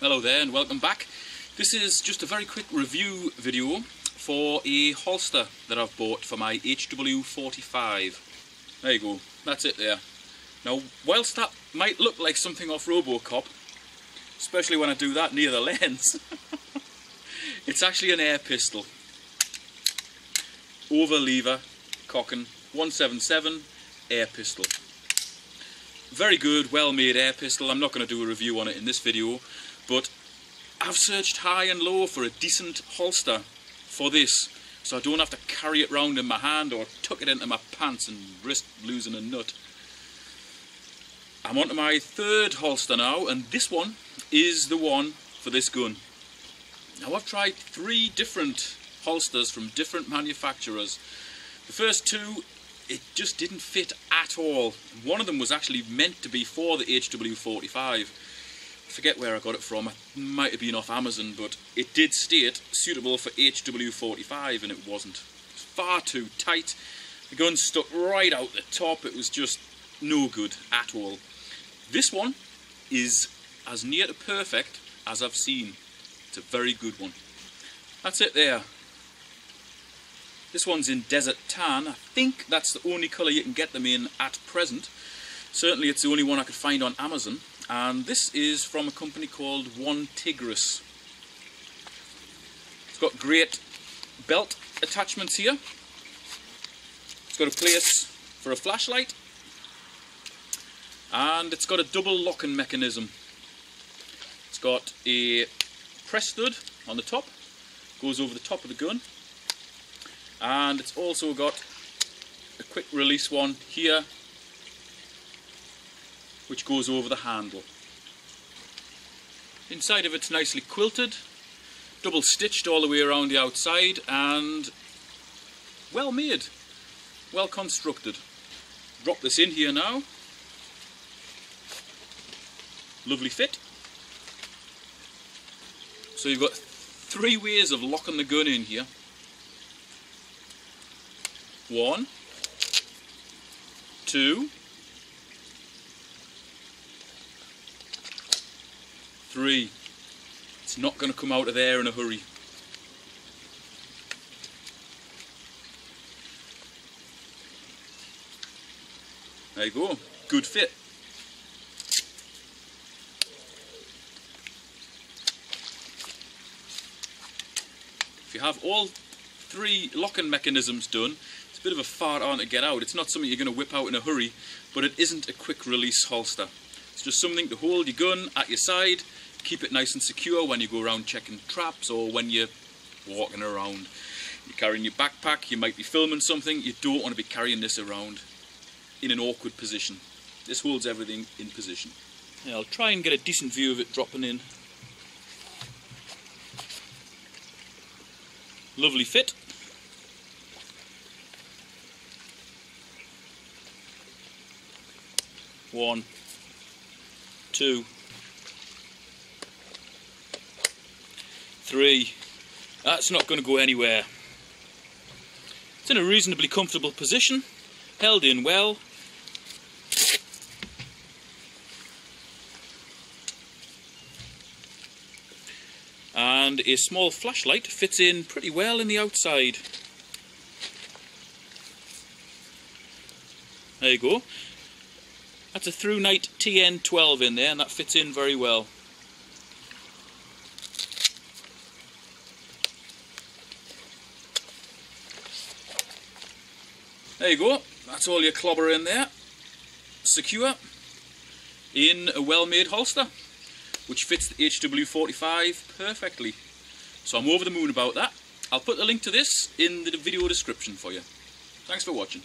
Hello there and welcome back. This is just a very quick review video for a holster that I've bought for my HW45. There you go, that's it there. Now whilst that might look like something off RoboCop, especially when I do that near the lens, it's actually an air pistol. Over lever, cocking, 177 air pistol. Very good, well made air pistol. I'm not going to do a review on it in this video, but I've searched high and low for a decent holster for this, so I don't have to carry it round in my hand or tuck it into my pants and risk losing a nut. I'm on to my third holster now, and this one is the one for this gun. Now I've tried three different holsters from different manufacturers. The first two, it just didn't fit at all. One of them was actually meant to be for the HW45. I forget where I got it from. It might have been off Amazon, but it did state suitable for HW45, and it wasn't. It was far too tight. The gun stuck right out the top. It was just no good at all. This one is as near to perfect as I've seen. It's a very good one. That's it there. This one's in desert tan. I think that's the only colour you can get them in at present. Certainly it's the only one I could find on Amazon. And this is from a company called One Tigris. It's got great belt attachments here. It's got a place for a flashlight. And it's got a double locking mechanism. It's got a press stud on the top. Goes over the top of the gun. And it's also got a quick release one here which goes over the handle. Inside of it's nicely quilted, double stitched all the way around the outside, and well made, well constructed. Drop this in here now. Lovely fit. So you've got three ways of locking the gun in here. One, two, three. It's not going to come out of there in a hurry. There you go, good fit. If you have all three locking mechanisms done, it's a bit of a fart on to get out. It's not something you're going to whip out in a hurry, but it isn't a quick release holster. It's just something to hold your gun at your side, keep it nice and secure when you go around checking traps or when you're walking around. You're carrying your backpack, you might be filming something, you don't want to be carrying this around in an awkward position. This holds everything in position. Yeah, I'll try and get a decent view of it dropping in. Lovely fit. One, two, three. That's not going to go anywhere. It's in a reasonably comfortable position, held in well. And a small flashlight fits in pretty well in the outside. There you go. That's a Thrunite TN12 in there, and that fits in very well. There you go, that's all your clobber in there. Secure in a well-made holster, which fits the HW45 perfectly. So I'm over the moon about that. I'll put the link to this in the video description for you. Thanks for watching.